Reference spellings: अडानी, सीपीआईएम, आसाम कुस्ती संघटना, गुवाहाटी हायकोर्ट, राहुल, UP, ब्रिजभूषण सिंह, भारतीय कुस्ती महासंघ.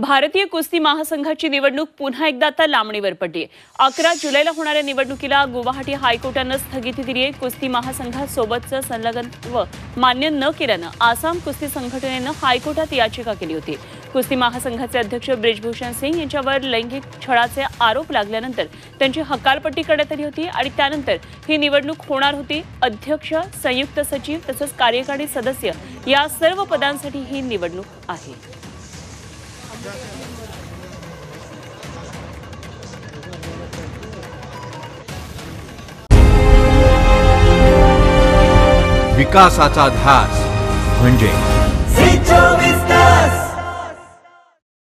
भारतीय कुस्ती महासंघाची निवडणूक पुन्हा एकदा आता लांबणीवर पडली। 11 जुलैला होणाऱ्या निवडणुकीला गुवाहाटी हायकोर्टाने स्थगिती दिली आहे। कुस्ती महासंघासोबतचं संलग्नत्व मान्य न केल्यानं आसाम कुस्ती संघटनेनं हायकोर्टात याचिका केली होती। कुस्ती महासंघाचे अध्यक्ष ब्रिजभूषण सिंह यांच्यावर लैंगिक छळाचे आरोप लागल्यानंतर त्यांची हकालपट्टी करण्यात आली होती आणि त्यानंतर ही निवडणूक होणार होती। अध्यक्ष, संयुक्त सचिव तसंच कार्यकारी सदस्य या सर्व पदांसाठी ही निवडणूक आहे। विकासाचा ध्यास म्हणजे